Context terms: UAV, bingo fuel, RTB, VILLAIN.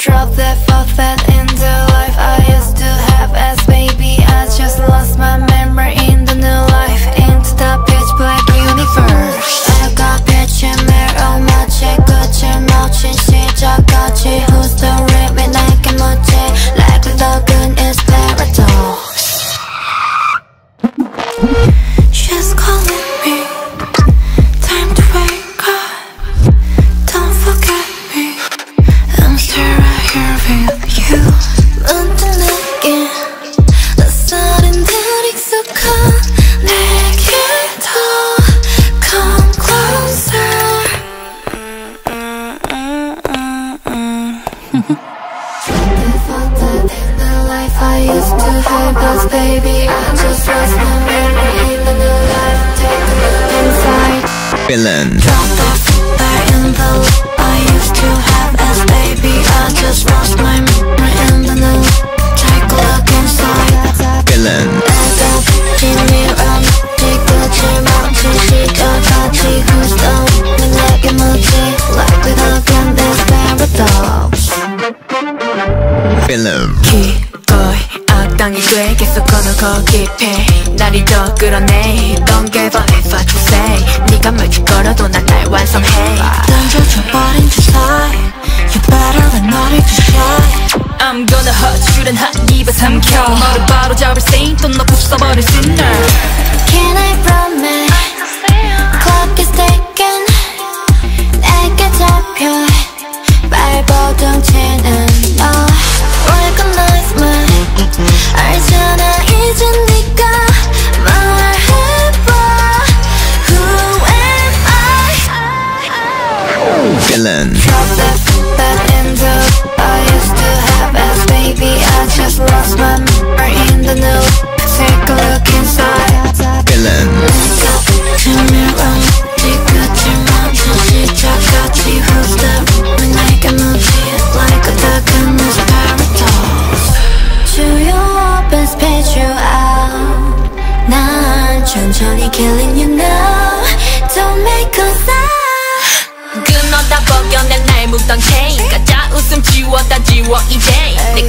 drop the thought that in the life I used to have as baby I just lost my memory in the new life, into the pitch black universe. I got bitchin' mirror, matchin' Gucci, mochin' 시작까지. Who's the real me? 내게 묻지. Like the gun is paradox. She's calling me. Time to wake up. Don't forget me. I'm still right here with you. 문득 느낀 낯설은 듯 익숙한 내게 더 come closer. I used to have us, baby. I just lost my memory in the new life. Take a look inside. Villain. Drop the fire in the life I used to have us, baby. I just lost my memory in the new life. Take a look inside. Villain. Who's the one that you mochi? Like we look in this paradox. Villain. 악당이 돼 계속 걸어거 깊이 날이 더 끌어내. Don't give up if I just say 네가 멀리 걸어도 난 날 완성해. 던져줘버린 주사에 You better let 너를 주셔. I'm gonna hurt you 란 한 입에 삼켜 너를 바로잡을 생 또 너 부숴버릴 sinner. Can I promise? Clock is ticking. 내게 잡혀 발버둥치는 너. Recognize me. 알잖아 이제 네가 말해봐. Who am I? Villain. Drop that in the I used to have as baby. I just lost my memory in the new. Take a look inside. Villain. Who's the one I can move it like a duck in this paradox. Do you open space you out? 난 천천히 killing you now. Don't make a sound. 끊었다 벗겨낸 날 묶던 chain 가짜 웃음 지웠다 지워 이제.